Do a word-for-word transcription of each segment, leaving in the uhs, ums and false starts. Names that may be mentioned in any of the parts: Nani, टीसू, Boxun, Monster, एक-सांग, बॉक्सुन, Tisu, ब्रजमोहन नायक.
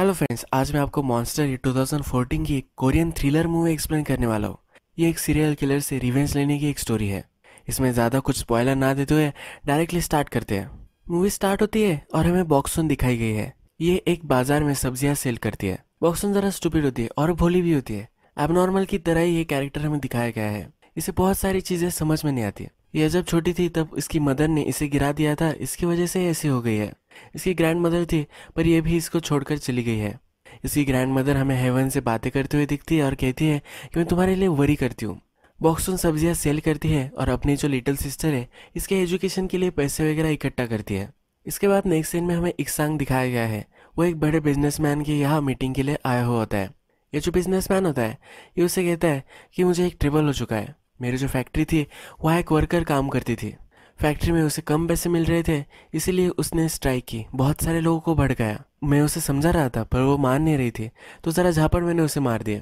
Hello friends, आज मैं आपको मॉन्स्टर ये दो हज़ार चौदह की एक कोरियन थ्रिलर मूवी एक्सप्लेन करने वाला हूँ। ये एक सीरियल किलर से रिवेंज लेने की एक स्टोरी है। इसमें ज़्यादा कुछ स्पॉयलर ना देते हुए डायरेक्टली स्टार्ट करते हैं। मूवी स्टार्ट होती है और हमें बॉक्सुन दिखाई गई है। ये एक बाजार में सब्जियाँ सेल करती है। बॉक्सुन ज़रा स्टूपिड होती है और भोली भी होती है। एबनॉर्मल की तरह ही ये कैरेक्टर हमें दिखाया गया है। इसे बहुत सारी चीज़ें समझ में नहीं आती। यह जब छोटी थी तब इसकी मदर ने इसे गिरा दिया था, इसकी वजह से ऐसी हो गई है। इसकी ग्रैंड मदर थी पर यह भी इसको छोड़कर चली गई है। इसकी ग्रैंड मदर हमें हेवन से बातें करते हुए दिखती है और कहती है कि मैं तुम्हारे लिए वरी करती हूँ। बॉक्सुन सब्जियाँ सेल करती है और अपनी जो लिटिल सिस्टर है इसके एजुकेशन के लिए पैसे वगैरह इकट्ठा करती है। इसके बाद नेक्स्ट सीन में हमें एक-सांग दिखाया गया है। वो एक बड़े बिजनेसमैन के यहाँ मीटिंग के लिए आया हुआ होता है। ये जो बिजनेसमैन होता है ये उसे कहता है कि मुझे एक ट्रबल हो चुका है। मेरी जो फैक्ट्री थी वहाँ एक वर्कर काम करती थी। फैक्ट्री में उसे कम पैसे मिल रहे थे, इसीलिए उसने स्ट्राइक की। बहुत सारे लोगों को भड़काया। मैं उसे समझा रहा था पर वो मान नहीं रही थी, तो ज़रा झापड़ मैंने उसे मार दिया।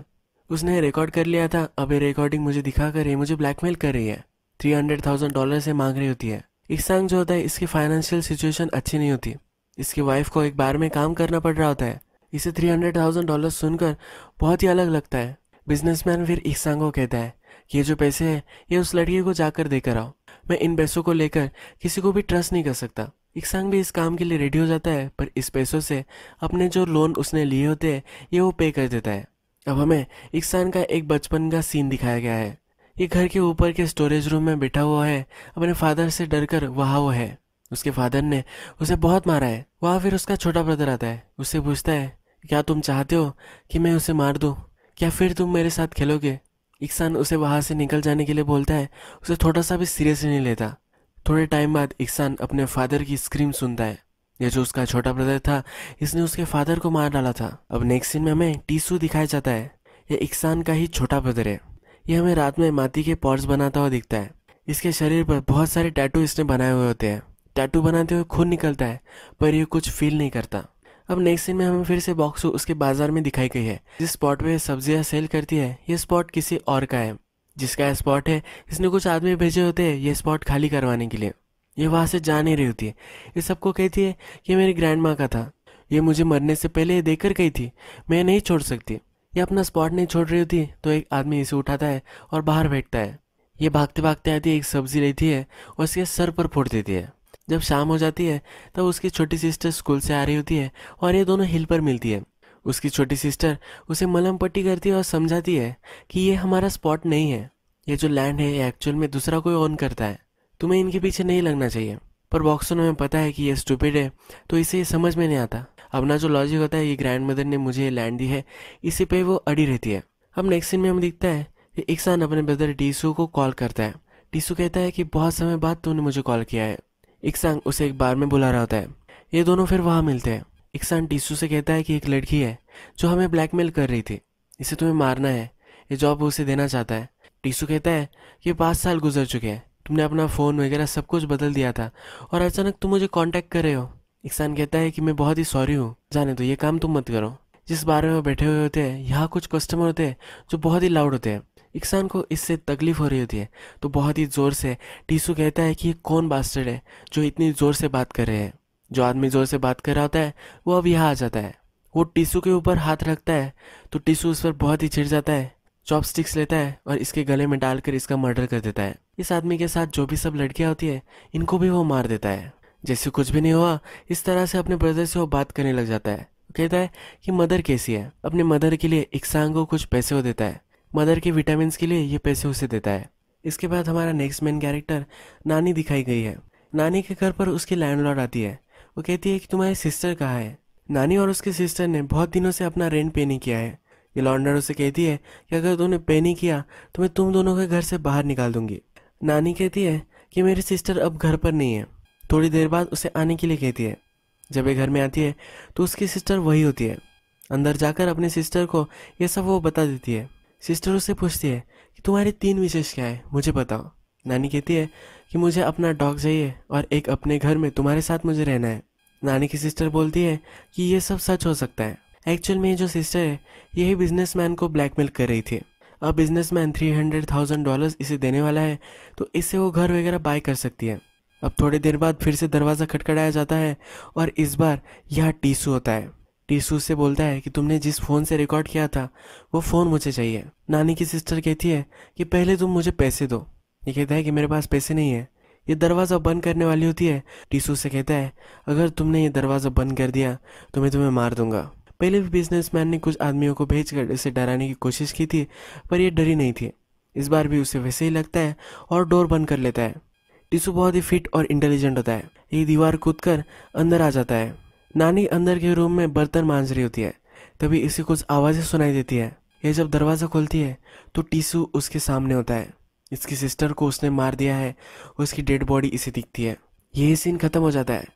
उसने रिकॉर्ड कर लिया था। अब ये रिकॉर्डिंग मुझे दिखा कर ये मुझे ब्लैकमेल कर रही है। थ्री हंड्रेड थाउजेंड डॉलर से मांग रही होती है। एक-सांग जो होता है इसकी फाइनेंशियल सिचुएशन अच्छी नहीं होती। इसकी वाइफ को एक बार में काम करना पड़ रहा होता है। इसे थ्री हंड्रेड थाउजेंड डॉलर सुनकर बहुत ही अलग लगता है। बिजनेसमैन फिर एक-सांग को कहता है कि ये जो पैसे हैं ये उस लड़की को जाकर देकर आओ। मैं इन पैसों को लेकर किसी को भी ट्रस्ट नहीं कर सकता। एक-सांग भी इस काम के लिए रेडी हो जाता है पर इस पैसों से अपने जो लोन उसने लिए होते हैं ये वो पे कर देता है। अब हमें एक-सांग का एक बचपन का सीन दिखाया गया है। ये घर के ऊपर के स्टोरेज रूम में बैठा हुआ है। अपने फादर से डर कर वहाँ वो है। उसके फादर ने उसे बहुत मारा है। वहाँ फिर उसका छोटा ब्रदर आता है। उससे पूछता है क्या तुम चाहते हो कि मैं उसे मार दूँ, क्या फिर तुम मेरे साथ खेलोगे। एक-सांग उसे वहाँ से निकल जाने के लिए बोलता है। उसे थोड़ा सा भी सीरियसली नहीं लेता। थोड़े टाइम बाद एक-सांग अपने फादर की स्क्रीम सुनता है। यह जो उसका छोटा ब्रदर था इसने उसके फादर को मार डाला था। अब नेक्स्ट सीन में हमें टीसू दिखाया जाता है। यह एक-सांग का ही छोटा ब्रदर है। यह हमें रात में माटी के पॉट्स बनाता हुआ दिखता है। इसके शरीर पर बहुत सारे टैटू इसने बनाए हुए होते हैं। टैटू बनाते हुए खून निकलता है पर यह कुछ फील नहीं करता। अब नेक्स्ट सीन में हमें फिर से बॉक्सू उसके बाजार में दिखाई गई है। जिस स्पॉट पे सब्जियां सेल करती है ये स्पॉट किसी और का है। जिसका यह स्पॉट है इसने कुछ आदमी भेजे होते हैं ये स्पॉट खाली करवाने के लिए। ये वहाँ से जा नहीं रही होती है। ये सबको कहती है कि मेरी ग्रैंड माँ का था, ये मुझे मरने से पहले ये देख कर गई थी, मैं नहीं छोड़ सकती। ये अपना स्पॉट नहीं छोड़ रही होती तो एक आदमी इसे उठाता है और बाहर फेंकता है। ये भागते भागते आती है, एक सब्जी लेती है और उसके सर पर फोड़ देती है। जब शाम हो जाती है तब उसकी छोटी सिस्टर स्कूल से आ रही होती है और ये दोनों हिल पर मिलती है। उसकी छोटी सिस्टर उसे मलहम पट्टी करती है और समझाती है कि ये हमारा स्पॉट नहीं है, ये जो लैंड है ये एक्चुअल में दूसरा कोई ओन करता है, तुम्हें इनके पीछे नहीं लगना चाहिए। पर बॉक्सुन में पता है कि ये स्टूपिड है तो इसे समझ में नहीं आता। अपना जो लॉजिक होता है ये ग्रैंड मदर ने मुझे ये लैंड दी है, इसी पे वो अड़ी रहती है। अब नेक्स्ट सीन में हमें दिखता है कि एक-सांग अपने ब्रदर टीसू को कॉल करता है। टीसू कहता है कि बहुत समय बाद तूने मुझे कॉल किया है। एक-सांग उसे एक बार में बुला रहा होता है। ये दोनों फिर वहाँ मिलते हैं। एक-सांग टीसू से कहता है कि एक लड़की है जो हमें ब्लैकमेल कर रही थी, इसे तुम्हें मारना है, ये जॉब उसे देना चाहता है। टीसू कहता है कि पाँच साल गुजर चुके हैं, तुमने अपना फ़ोन वगैरह सब कुछ बदल दिया था और अचानक तुम मुझे कॉन्टैक्ट कर रहे हो। एक-सांग कहता है कि मैं बहुत ही सॉरी हूँ, जाने दो, ये काम तुम मत करो। जिस बार में बैठे हुए होते हैं यहाँ कुछ कस्टमर होते हैं जो बहुत ही लाउड होते हैं। एक-सांग को इससे तकलीफ हो रही होती है तो बहुत ही ज़ोर से टीसू कहता है कि ये कौन बास्टर्ड है जो इतनी ज़ोर से बात कर रहे हैं। जो आदमी ज़ोर से बात कर रहा होता है वो अब यहाँ आ जाता है। वो टीसू के ऊपर हाथ रखता है तो टीसू उस पर बहुत ही चिढ़ जाता है। चॉपस्टिक्स लेता है और इसके गले में डालकर इसका मर्डर कर देता है। इस आदमी के साथ जो भी सब लड़कियाँ होती है इनको भी वो मार देता है। जैसे कुछ भी नहीं हुआ इस तरह से अपने ब्रदर से वो बात करने लग जाता है। कहता है कि मदर कैसी है। अपने मदर के लिए एक-सांग को कुछ पैसे वो देता है। मदर के विटामिन्स के लिए ये पैसे उसे देता है। इसके बाद हमारा नेक्स्ट मेन कैरेक्टर नानी दिखाई गई है। नानी के घर पर उसकी लैंडलॉर्ड आती है। वो कहती है कि तुम्हारी सिस्टर कहाँ है। नानी और उसकी सिस्टर ने बहुत दिनों से अपना रेंट पे नहीं किया है। ये लॉन्डर उसे कहती है कि अगर तुमने पे नहीं किया तो मैं तुम दोनों के घर से बाहर निकाल दूंगी। नानी कहती है कि मेरी सिस्टर अब घर पर नहीं है। थोड़ी देर बाद उसे आने के लिए कहती है। जब ये घर में आती है तो उसकी सिस्टर वही होती है। अंदर जाकर अपनी सिस्टर को ये सब वो बता देती है। सिस्टर उससे पूछती है कि तुम्हारी तीन विशेष क्या है, मुझे बताओ। नानी कहती है कि मुझे अपना डॉग चाहिए और एक अपने घर में तुम्हारे साथ मुझे रहना है। नानी की सिस्टर बोलती है कि ये सब सच हो सकता है। एक्चुअल में ये जो सिस्टर है यही बिजनेसमैन को ब्लैकमेल कर रही थी। अब businessman three hundred thousand dollars इसे देने वाला है तो इससे वो घर वगैरह बाय कर सकती है। अब थोड़ी देर बाद फिर से दरवाज़ा खटखटाया जाता है और इस बार यह टीसू होता है। टीसू से बोलता है कि तुमने जिस फ़ोन से रिकॉर्ड किया था वो फ़ोन मुझे चाहिए। नानी की सिस्टर कहती है कि पहले तुम मुझे पैसे दो। ये कहता है कि मेरे पास पैसे नहीं है। ये दरवाज़ा बंद करने वाली होती है। टीसू से कहता है अगर तुमने ये दरवाज़ा बंद कर दिया तो मैं तुम्हें मार दूंगा। पहले भी बिजनेसमैन ने कुछ आदमियों को भेजकर इसे डराने की कोशिश की थी, पर यह डरी नहीं थी। इस बार भी उसे वैसे ही लगता है और डोर बंद कर लेता है। टीसू बहुत ही फिट और इंटेलिजेंट होता है। ये दीवार कूद कर अंदर आ जाता है। नानी अंदर के रूम में बर्तन मांझ रही होती है, तभी इसे कुछ आवाज़ें सुनाई देती है। यह जब दरवाज़ा खोलती है तो टीसू उसके सामने होता है। इसकी सिस्टर को उसने मार दिया है, उसकी डेड बॉडी इसे दिखती है। यही सीन खत्म हो जाता है।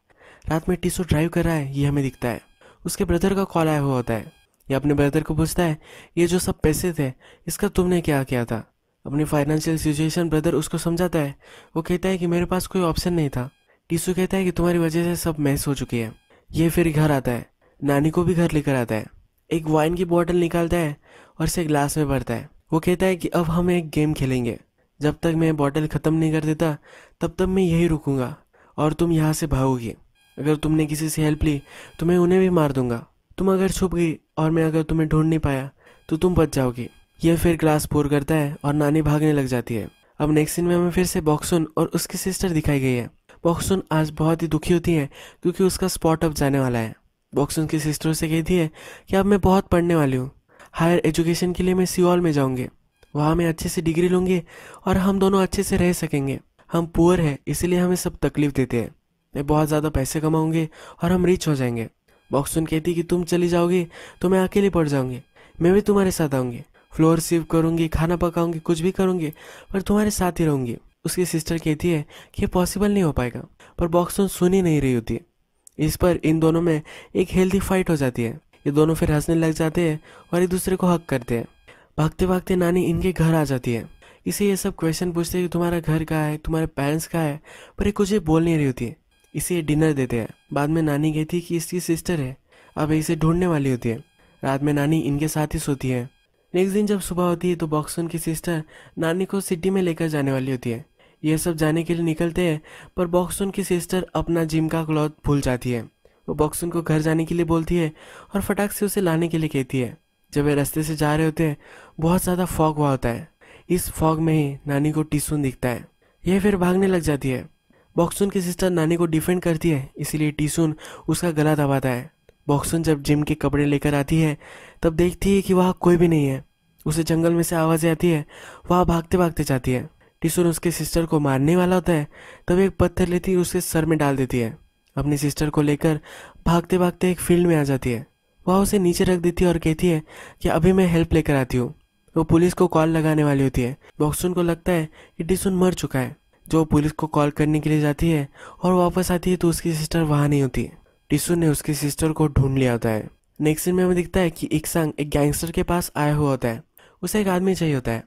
रात में टीसू ड्राइव कर रहा है, ये हमें दिखता है। उसके ब्रदर का कॉल आया हुआ होता है। ये अपने ब्रदर को पूछता है ये जो सब पैसे थे इसका तुमने क्या किया था। अपनी फाइनेंशियल सिचुएशन ब्रदर उसको समझाता है। वो कहता है कि मेरे पास कोई ऑप्शन नहीं था। टीसू कहता है कि तुम्हारी वजह से सब मैस हो चुकी है। यह फिर घर आता है। नानी को भी घर लेकर आता है। एक वाइन की बॉटल निकालता है और इसे ग्लास में भरता है। वो कहता है कि अब हम एक गेम खेलेंगे, जब तक मैं बॉटल ख़त्म नहीं कर देता तब तक मैं यही रुकूंगा और तुम यहाँ से भागोगे। अगर तुमने किसी से हेल्प ली तो मैं उन्हें भी मार दूंगा। तुम अगर छुप गई और मैं अगर तुम्हें ढूंढ नहीं पाया तो तुम बच जाओगे। यह फिर ग्लास पूर करता है और नानी भागने लग जाती है। अब नेक्स्ट सीन में हमें फिर से बॉक्सुन और उसकी सिस्टर दिखाई गई है। बॉक्सुन आज बहुत ही दुखी होती है क्योंकि उसका स्पॉट अब जाने वाला है। बॉक्सुन की सिस्टर से कहती है कि अब मैं बहुत पढ़ने वाली हूँ, हायर एजुकेशन के लिए मैं सियोल में जाऊँगी, वहाँ मैं अच्छे से डिग्री लूँगी और हम दोनों अच्छे से रह सकेंगे। हम पुअर हैं इसलिए हमें सब तकलीफ़ देते हैं। मैं बहुत ज़्यादा पैसे कमाऊँगी और हम रिच हो जाएंगे। बॉक्सुन कहती कि तुम चली जाओगी तो मैं अकेली पड़ जाऊँगी, मैं भी तुम्हारे साथ आऊँगी, फ्लोर सीव करूँगी, खाना पकाऊँगी, कुछ भी करूँगी पर तुम्हारे साथ ही रहूँगी। उसकी सिस्टर कहती है कि ये पॉसिबल नहीं हो पाएगा, पर बॉक्सुन सुन ही नहीं रही होती। इस पर इन दोनों में एक हेल्दी फाइट हो जाती है। ये दोनों फिर हंसने लग जाते हैं और एक दूसरे को हक करते हैं। भागते भागते नानी इनके घर आ जाती है। इसे ये सब क्वेश्चन पूछते हैं कि तुम्हारा घर कहाँ है, तुम्हारे पेरेंट्स कहाँ है, पर ये कुछ बोल नहीं रही होती है। इसे ये डिनर देते हैं। बाद में नानी कहती है कि इसकी सिस्टर है, अब इसे ढूंढने वाली होती है। रात में नानी इनके साथ ही सोती है। नेक्स्ट दिन जब सुबह होती है तो बॉक्सुन की सिस्टर नानी को सिटी में लेकर जाने वाली होती है। यह सब जाने के लिए निकलते हैं, पर बॉक्सुन की सिस्टर अपना जिम का क्लॉथ भूल जाती है। वो बॉक्सुन को घर जाने के लिए बोलती है और फटाक से उसे लाने के लिए कहती है। जब वे रास्ते से जा रहे होते हैं बहुत ज़्यादा फॉग हुआ होता है। इस फॉग में ही नानी को टीसुन दिखता है। यह फिर भागने लग जाती है। बॉक्सुन की सिस्टर नानी को डिफेंड करती है, इसीलिए टीसुन उसका गला दबाता है। बॉक्सुन जब जिम के कपड़े लेकर आती है तब देखती है कि वहाँ कोई भी नहीं है। उसे जंगल में से आवाज़ें आती है। वहाँ भागते भागते जाती है। टीसुन उसके सिस्टर को मारने वाला होता है, तब एक पत्थर लेती है उसके सर में डाल देती है। अपनी सिस्टर को लेकर भागते भागते एक फील्ड में आ जाती है। वहाँ उसे नीचे रख देती है और कहती है कि अभी मैं हेल्प लेकर आती हूँ। वो पुलिस को कॉल लगाने वाली होती है। बॉक्सुन को लगता है कि टीसुन मर चुका है। जो पुलिस को कॉल करने के लिए जाती है और वापस आती है तो उसकी सिस्टर वहाँ नहीं होती। टीसुन ने उसकी सिस्टर को ढूंढ लिया होता है। नेक्स्ट सीन में हमें दिखता है कि एक-सांग एक गैंगस्टर के पास आया हुआ होता है। उसे एक आदमी चाहिए होता है।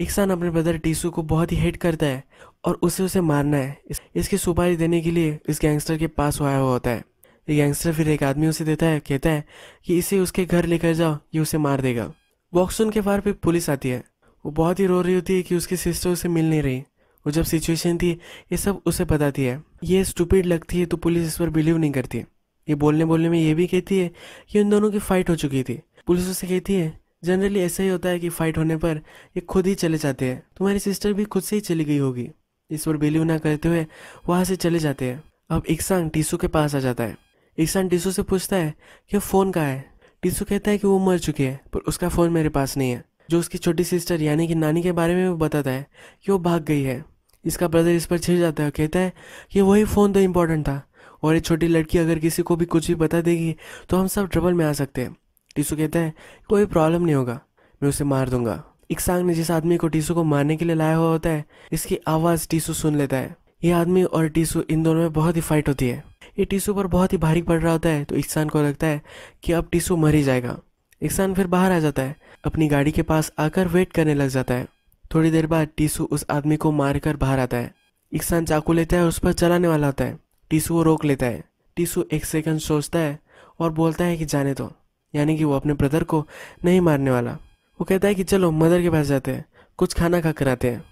एक-सांग अपने ब्रदर टीसू को बहुत ही हेट करता है और उसे उसे मारना है। इसकी सुपारी देने के लिए इस गैंगस्टर के पास आया हुआ होता है। ये गैंगस्टर फिर एक आदमी उसे देता है, कहता है कि इसे उसके घर लेकर जाओ, ये उसे मार देगा। बॉक्सुन के फार पर पुलिस आती है। वो बहुत ही रो रही होती है कि उसकी सिस्टर उसे मिल नहीं रही। वो जब सिचुएशन थी ये सब उसे बताती है। ये स्टूपिड लगती है तो पुलिस इस पर बिलीव नहीं करती। ये बोलने बोलने में ये भी कहती है कि उन दोनों की फ़ाइट हो चुकी थी। पुलिस उसे कहती है जनरली ऐसा ही होता है कि फ़ाइट होने पर ये खुद ही चले जाते हैं, तुम्हारी सिस्टर भी खुद से ही चली गई होगी। इस पर बिलीव ना करते हुए वहाँ से चले जाते हैं। अब एक-सांग टीसू के पास आ जाता है। एक-सांग टीसू से पूछता है कि फ़ोन कहाँ है। टीसू कहता है कि वो मर चुकी है पर उसका फ़ोन मेरे पास नहीं है। जो उसकी छोटी सिस्टर यानी कि नानी के बारे में वो बताता है कि वो भाग गई है। इसका ब्रदर इस पर छिड़ जाता है और कहता है कि वही फ़ोन तो इम्पोर्टेंट था और ये छोटी लड़की अगर किसी को भी कुछ भी बता देगी तो हम सब ट्रबल में आ सकते हैं। टीसू कहता है कोई प्रॉब्लम नहीं होगा, मैं उसे मार दूंगा। एक-सांग ने जिस आदमी को टीसू को मारने के लिए लाया हुआ होता है इसकी आवाज़ टीसू सुन लेता है। ये आदमी और टीसू इन दोनों में बहुत ही फाइट होती है। ये टीसू पर बहुत ही भारी पड़ रहा होता है तो एक-सांग को लगता है कि अब टीसू मर ही जाएगा। एक-सांग फिर बाहर आ जाता है, अपनी गाड़ी के पास आकर वेट करने लग जाता है। थोड़ी देर बाद टीसू उस आदमी को मारकर बाहर आता है। एक-सांग चाकू लेता है और उस पर चलाने वाला होता है। टीसू वो रोक लेता है। टीसू एक सेकंड सोचता है और बोलता है कि जाने दो, यानी कि वो अपने ब्रदर को नहीं मारने वाला। वो कहता है कि चलो मदर के पास जाते हैं, कुछ खाना खा कर आते हैं।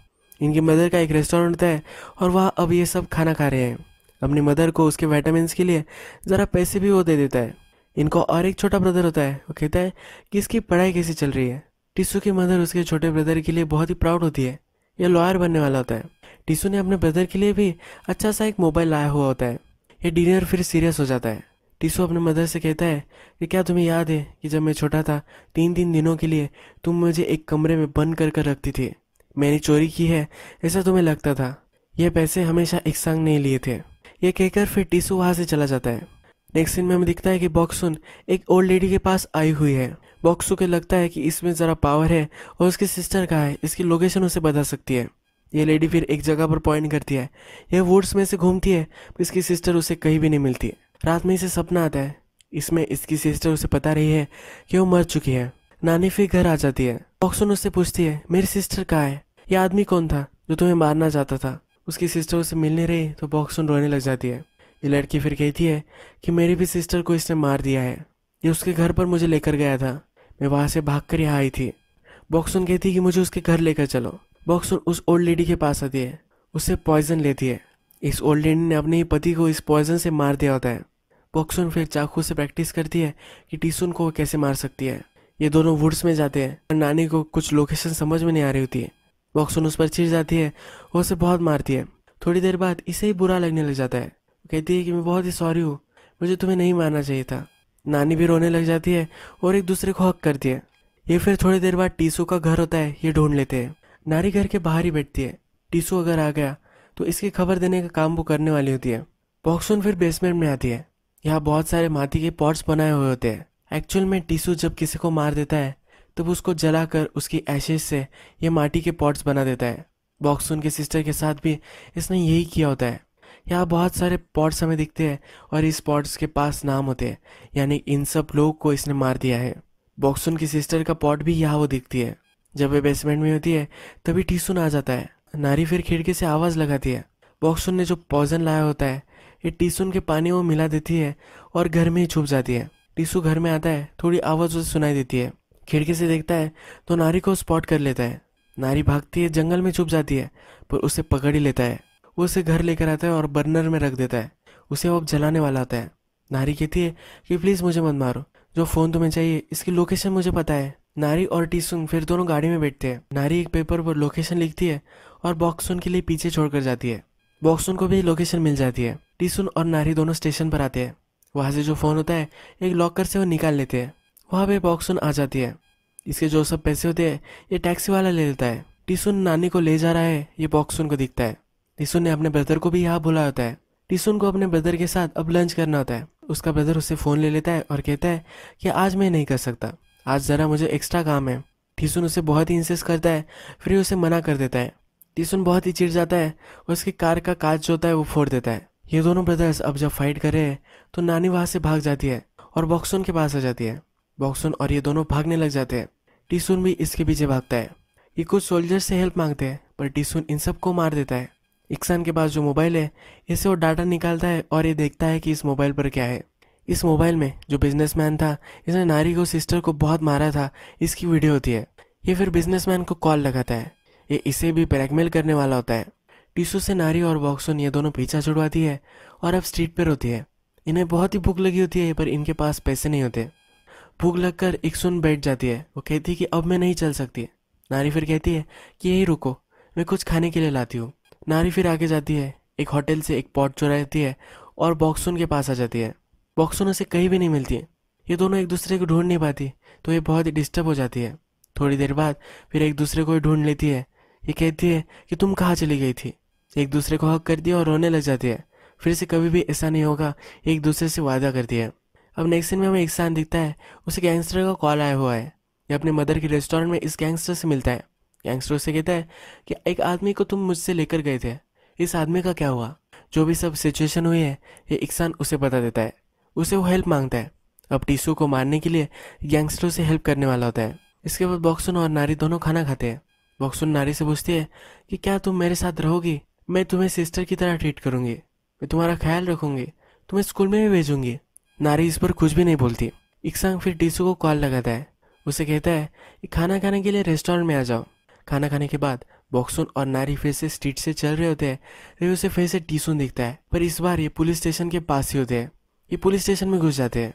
इनकी मदर का एक रेस्टोरेंट होता है और वहाँ अब ये सब खाना खा रहे हैं। अपनी मदर को उसके विटामिन्स के लिए ज़रा पैसे भी वो दे देता है। इनका और एक छोटा ब्रदर होता है। वो कहता है कि इसकी पढ़ाई कैसे चल रही है। टिसू की मदर उसके छोटे ब्रदर के लिए बहुत ही प्राउड होती है। यह लॉयर बनने वाला होता है। टिसू ने अपने ब्रदर के लिए भी अच्छा सा एक मोबाइल लाया हुआ होता है। यह डिनर फिर सीरियस हो जाता है। टिसू अपने मदर से कहता है कि क्या तुम्हें याद है कि जब मैं छोटा था तीन तीन दिनों के लिए तुम मुझे एक कमरे में बंद कर कर रखती थी। मैंने चोरी की है ऐसा तुम्हें लगता था। यह पैसे हमेशा एक-सांग नहीं लिए थे। यह कहकर फिर टिसू वहाँ से चला जाता है। नेक्स्ट दिन में हमें दिखता है कि बॉक्सुन एक ओल्ड लेडी के पास आई हुई है। बॉक्सू को लगता है कि इसमें ज़रा पावर है और उसकी सिस्टर का है, इसकी लोकेशन उसे बता सकती है। यह लेडी फिर एक जगह पर पॉइंट करती है। यह वुड्स में से घूमती है, इसकी सिस्टर उसे कहीं भी नहीं मिलती। रात में इसे सपना आता है, इसमें इसकी सिस्टर उसे बता रही है कि वो मर चुकी है। नानी फिर घर आ जाती है। बॉक्सुन उससे पूछती है मेरी सिस्टर कहाँ है, यह आदमी कौन था जो तुम्हें मारना चाहता था। उसकी सिस्टर उसे मिलने रही तो बॉक्सुन रोने लग जाती है। ये लड़की फिर कहती है कि मेरी भी सिस्टर को इसने मार दिया है, ये उसके घर पर मुझे लेकर गया था, मैं वहाँ से भाग कर यहाँ आई थी। बॉक्सुन कहती है कि मुझे उसके घर लेकर चलो। बॉक्सुन उस ओल्ड लेडी के पास आती है, उससे पॉइजन लेती है। इस ओल्ड लेडी ने अपने ही पति को इस पॉइजन से मार दिया होता है। बॉक्सुन फिर चाकू से प्रैक्टिस करती है कि टिसुन को कैसे मार सकती है। ये दोनों वुड्स में जाते हैं और नानी को कुछ लोकेशन समझ में नहीं आ रही होती है। बॉक्सुन उस पर चिढ़ जाती है और उसे बहुत मारती है। थोड़ी देर बाद इसे ही बुरा लगने लग जाता है। कहती है कि मैं बहुत ही सॉरी हूँ, मुझे तुम्हें नहीं मारना चाहिए था। नानी भी रोने लग जाती है और एक दूसरे को हक करती है। ये फिर थोड़ी देर बाद टिसू का घर होता है, ये ढूंढ लेते हैं। नानी घर के बाहर ही बैठती है। टिसू अगर आ गया तो इसकी खबर देने का काम वो करने वाली होती है। बॉक्सुन फिर बेसमेंट में आती है। यहाँ बहुत सारे माटी के पॉट्स बनाए हुए होते हैं। एक्चुअल में टिसू जब किसी को मार देता है तब उसको जलाकर उसकी एशेज से यह माटी के पॉट्स बना देता है। बॉक्सुन के सिस्टर के साथ भी इसने यही किया होता है। यहाँ बहुत सारे पॉट्स हमें दिखते हैं और इस पॉट्स के पास नाम होते हैं, यानी इन सब लोगों को इसने मार दिया है। बॉक्सुन की सिस्टर का पॉट भी यहाँ वो दिखती है। जब वह बेसमेंट में होती है तभी टिसुन आ जाता है। नारी फिर खिड़की से आवाज़ लगाती है। बॉक्सुन ने जो पॉइजन लाया होता है ये टिसुन के पानी वो मिला देती है और घर में ही छुप जाती है। टिसू घर में आता है, थोड़ी आवाज़ उसे सुनाई देती है। खिड़की से देखता है तो नारी को स्पॉट कर लेता है। नारी भागती है, जंगल में छुप जाती है, पर उसे पकड़ ही लेता है। वो उसे घर लेकर आता है और बर्नर में रख देता है। उसे अब जलाने वाला होता है। नारी कहती है कि प्लीज़ मुझे मत मारो, जो फ़ोन तुम्हें चाहिए इसकी लोकेशन मुझे पता है। नारी और टिसुन फिर दोनों गाड़ी में बैठते हैं। नारी एक पेपर पर लोकेशन लिखती है और बॉक्सुन के लिए पीछे छोड़कर जाती है। बॉक्सुन को भी लोकेशन मिल जाती है। टिसुन और नारी दोनों स्टेशन पर आते हैं। वहाँ से जो फ़ोन होता है एक लॉकर से वो निकाल लेते हैं। वहाँ पर बॉक्सुन आ जाती है। इसके जो सब पैसे होते हैं ये टैक्सी वाला ले लेता है। टिसुन नानी को ले जा रहा है, ये बॉक्सुन को दिखता है। टिसुन ने अपने ब्रदर को भी यहाँ बुलाया होता है। टिसुन को अपने ब्रदर के साथ अब लंच करना होता है। उसका ब्रदर उससे फ़ोन ले लेता है और कहता है कि आज मैं नहीं कर सकता, आज ज़रा मुझे एक्स्ट्रा काम है। टिसुन उसे बहुत ही इंसिस्ट करता है, फिर उसे मना कर देता है। टिसुन बहुत ही चिढ़ जाता है और उसकी कार का कांच जो होता है वो फोड़ देता है। ये दोनों ब्रदर्स अब जब फाइट कर रहे हैं तो नानी वहाँ से भाग जाती है और बॉक्सुन के पास आ जाती है। बॉक्सुन और ये दोनों भागने लग जाते हैं। टिसुन भी इसके पीछे भागता है। ये कुछ सोल्जर्स से हेल्प मांगते हैं, पर टिसुन इन सबको मार देता है। इक्सान के पास जो मोबाइल है इससे वो डाटा निकालता है और ये देखता है कि इस मोबाइल पर क्या है। इस मोबाइल में जो बिजनेसमैन था इसने नारी को सिस्टर को बहुत मारा था, इसकी वीडियो होती है। ये फिर बिजनेसमैन को कॉल लगाता है। ये इसे भी ब्लैकमेल करने वाला होता है। टिसू से नारी और बॉक्सुन ये दोनों पीछा छुड़वाती है और अब स्ट्रीट पर होती है। इन्हें बहुत ही भूख लगी होती है, पर इनके पास पैसे नहीं होते। भूख लग कर इक्सुन बैठ जाती है। वो कहती है कि अब मैं नहीं चल सकती। नारी फिर कहती है कि यही रुको, मैं कुछ खाने के लिए लाती हूँ। नारी फिर आगे जाती है, एक होटल से एक पॉट चुराती है और बॉक्सुन के पास आ जाती है। बॉक्सुन उसे कहीं भी नहीं मिलती है। ये दोनों एक दूसरे को ढूंढ नहीं पाती, तो ये बहुत ही डिस्टर्ब हो जाती है। थोड़ी देर बाद फिर एक दूसरे को ढूंढ लेती है। ये कहती है कि तुम कहाँ चली गई थी। एक दूसरे को हक करती है और रोने लग जाती है। फिर से कभी भी ऐसा नहीं होगा, एक दूसरे से वादा करती है। अब नेक्स्ट दिन में हमें एक-सांग दिखता है। उसे गैंगस्टर का कॉल आया हुआ है। ये अपने मदर के रेस्टोरेंट में इस गैंगस्टर से मिलता है। गैंगस्टर से कहता है कि एक आदमी को तुम मुझसे लेकर गए थे, इस आदमी का क्या हुआ। जो भी सब सिचुएशन हुई है ये एक-सांग उसे बता देता है। उसे वो हेल्प मांगता है। अब टिसू को मारने के लिए गैंगस्टर से हेल्प करने वाला होता है। इसके बाद बॉक्सुन और नारी दोनों खाना खाते हैं। बॉक्सुन नारी से पूछती है कि क्या तुम मेरे साथ रहोगी। मैं तुम्हें सिस्टर की तरह ट्रीट करूँगी, मैं तुम्हारा ख्याल रखूँगी, तुम्हें स्कूल में भी भेजूँगी। नारी इस पर कुछ भी नहीं बोलती। एक-सांग फिर टिसू को कॉल लगाता है। उसे कहता है कि खाना खाने के लिए रेस्टोरेंट में आ जाओ। खाना खाने के बाद बॉक्सुन और नारी फिर से स्ट्रीट से चल रहे होते हैं। फिर उसे फिर से टिसुन दिखता है, पर इस बार ये पुलिस स्टेशन के पास ही होते हैं। ये पुलिस स्टेशन में घुस जाते हैं।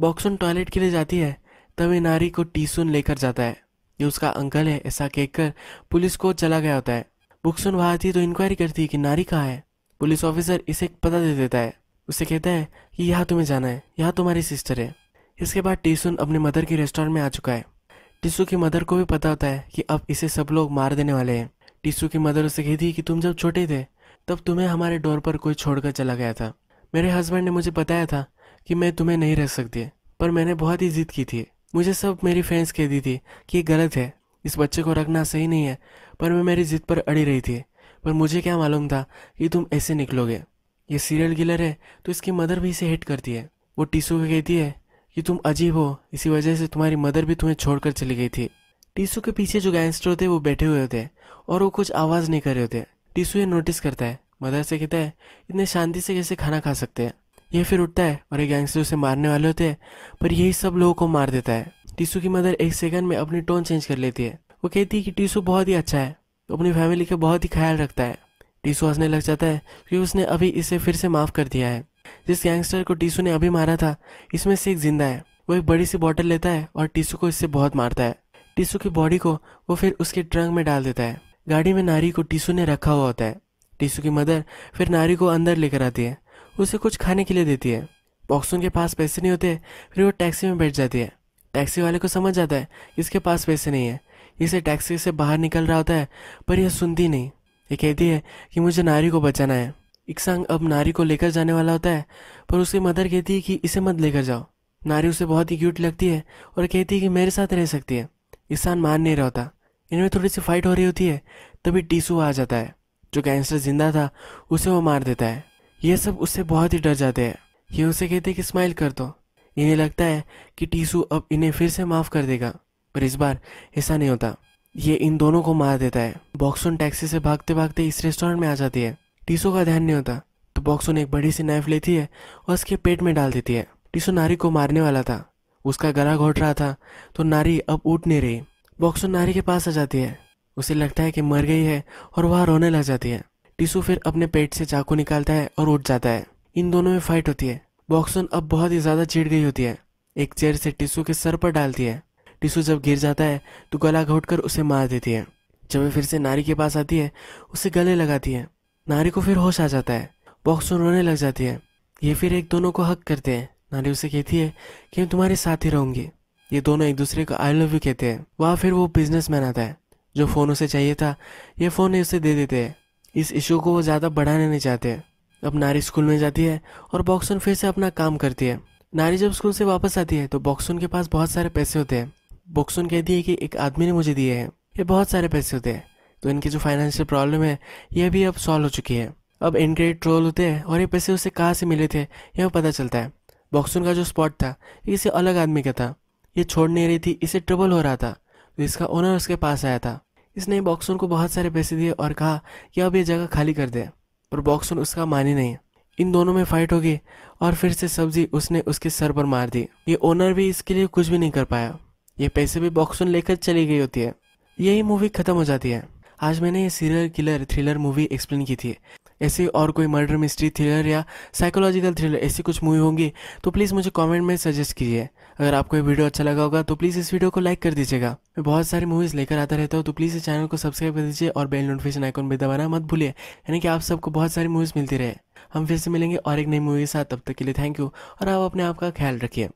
बॉक्सुन टॉयलेट के लिए जाती है तभी नारी को टीसुन लेकर जाता है। ये उसका अंकल है ऐसा कहकर पुलिस को चला गया होता है। बॉक्सुन वहाँ आती तो इंक्वायरी करती है कि नारी कहाँ है। पुलिस ऑफिसर इसे पता दे देता है, उसे कहता है कि यहाँ तुम्हें जाना है, यहाँ तुम्हारी सिस्टर है। इसके बाद टीसुन अपने मदर के रेस्टोरेंट में आ चुका है। टीसू की मदर को भी पता होता है कि अब इसे सब लोग मार देने वाले हैं। टीसू की मदर उसे कहती है कि तुम जब छोटे थे तब तुम्हें हमारे डोर पर कोई छोड़कर चला गया था। मेरे हस्बैंड ने मुझे बताया था कि मैं तुम्हें नहीं रख सकती, पर मैंने बहुत ही जिद की थी। मुझे सब मेरी फ्रेंड्स कहती थी कि ये गलत है, इस बच्चे को रखना सही नहीं है, पर मैं मेरी जिद पर अड़ी रही थी। पर मुझे क्या मालूम था कि तुम ऐसे निकलोगे। ये सीरियल किलर है तो इसकी मदर भी इसे हिट करती है। वो टीसू को कहती है कि तुम अजीब हो, इसी वजह से तुम्हारी मदर भी तुम्हें छोड़कर चली गई थी। टीसू के पीछे जो गैंगस्टर होते वो बैठे हुए होते और वो कुछ आवाज़ नहीं कर रहे होते। टीसू ये नोटिस करता है, मदर से कहता है इतने शांति से कैसे खाना खा सकते हैं। यह फिर उठता है और ये गैंगस्टर उसे मारने वाले होते हैं, पर यही सब लोगों को मार देता है। टीसू की मदर एक सेकंड में अपनी टोन चेंज कर लेती है। वो कहती है कि टीसू बहुत ही अच्छा है, अपनी फैमिली का बहुत ही ख्याल रखता है। टीसू हंसने लग जाता है क्योंकि उसने अभी इसे फिर से माफ़ कर दिया है। जिस गैंगस्टर को टीसू ने अभी मारा था इसमें से एक जिंदा है। वो एक बड़ी सी बॉटल लेता है और टीसू को इससे बहुत मारता है। टीसू की बॉडी को वो फिर उसके ट्रंक में डाल देता है। गाड़ी में नारी को टीसू ने रखा हुआ होता है। टीसू की मदर फिर नारी को अंदर लेकर आती है, उसे कुछ खाने के लिए देती है। बॉक्सुन के पास पैसे नहीं होते, फिर वो टैक्सी में बैठ जाती है। टैक्सी वाले को समझ आता है इसके पास पैसे नहीं है। इसे टैक्सी से बाहर निकल रहा होता है, पर यह सुनती नहीं। ये कहती है कि मुझे नारी को बचाना है। इक-सांग अब नारी को लेकर जाने वाला होता है, पर उसकी मदर कहती है कि इसे मत लेकर जाओ। नारी उसे बहुत ही क्यूट लगती है और कहती है कि मेरे साथ रह सकती है। इक-सांग मान नहीं रहा होता। इनमें थोड़ी सी फाइट हो रही होती है, तभी टीसू आ जाता है। जो गैंगस्टर जिंदा था उसे वो मार देता है। ये सब उससे बहुत ही डर जाते हैं। ये उसे कहते हैं कि स्माइल कर दो। इन्हें लगता है कि टीसू अब इन्हें फिर से माफ़ कर देगा, पर इस बार ऐसा नहीं होता। ये इन दोनों को मार देता है। बॉक्सुन टैक्सी से भागते भागते इस रेस्टोरेंट में आ जाती है। टीसू का ध्यान नहीं होता तो बॉक्सुन एक बड़ी सी नाइफ लेती है और उसके पेट में डाल देती है। टीसू नारी को मारने वाला था, उसका गला घोट रहा था तो नारी अब उठ नहीं रही। बॉक्सुन नारी के पास आ जाती है, उसे लगता है कि मर गई है और वह रोने लग जाती है। टीसू फिर अपने पेट से चाकू निकालता है और उठ जाता है। इन दोनों में फाइट होती है। बॉक्सुन अब बहुत ही ज़्यादा चिढ़ गई होती है, एक चेयर से टीसू के सर पर डालती है। टीसू जब गिर जाता है तो गला घोंटकर उसे मार देती है। जब वह फिर से नारी के पास आती है उसे गले लगाती है। नारी को फिर होश आ जाता है। बॉक्सुन रोने लग जाती है। ये फिर एक दोनों को हक करते हैं। नारी उसे कहती है कि मैं तुम्हारे साथ ही रहूँगी। ये दोनों एक दूसरे को आई लव यू कहते हैं। वहाँ फिर वो बिजनेसमैन आता है। जो फ़ोन उसे चाहिए था ये फ़ोन ही उसे दे देते हैं। इस इशू को वो ज़्यादा बढ़ाने नहीं चाहते। अब नारी स्कूल में जाती है और बॉक्सुन फिर से अपना काम करती है। नारी जब स्कूल से वापस आती है तो बॉक्सुन के पास बहुत सारे पैसे होते हैं। बॉक्सुन कहती है कि एक आदमी ने मुझे दिए हैं, ये बहुत सारे पैसे होते हैं। तो इनकी जो फाइनेंशियल प्रॉब्लम है यह भी अब सॉल्व हो चुकी है। अब इनक्रेडिट ट्रोल होते हैं और ये पैसे उसे कहाँ से मिले थे यह पता चलता है। बॉक्सुन का जो स्पॉट था इसे अलग आदमी का था। ये छोड़ नहीं रही थी, इसे ट्रबल हो रहा था। इसका ओनर उसके पास आया था। इसने बॉक्सुन को बहुत सारे पैसे दिए और कहा कि अब ये जगह खाली कर दे, पर बॉक्सुन उसका मानी नहीं। इन दोनों में फाइट हो गई और फिर से सब्जी उसने उसके सर पर मार दी। ये ओनर भी इसके लिए कुछ भी नहीं कर पाया। ये पैसे भी बॉक्सुन लेकर चली गई होती है। यही मूवी खत्म हो जाती है। आज मैंने ये serial killer thriller movie explain की थी। ऐसे और कोई मर्डर मिस्ट्री थ्रिलर या साइकोलॉजिकल थ्रिलर ऐसी कुछ मूवी होंगी तो प्लीज़ मुझे कमेंट में सजेस्ट कीजिए। अगर आपको ये वीडियो अच्छा लगा होगा तो प्लीज़ इस वीडियो को लाइक कर दीजिएगा। मैं बहुत सारी मूवीज़ लेकर आता रहता हूँ, तो प्लीज़ इस चैनल को सब्सक्राइब कर दीजिए और बेल नोटिफिकेशन आइकॉन भी दबाना मत भूलिए, यानी कि आप सबको बहुत सारी मूवीज़ मिलती रहे। हम फिर से मिलेंगे और एक नई मूवी के साथ, तब तक के लिए थैंक यू और आप अपने आप का ख्याल रखिए।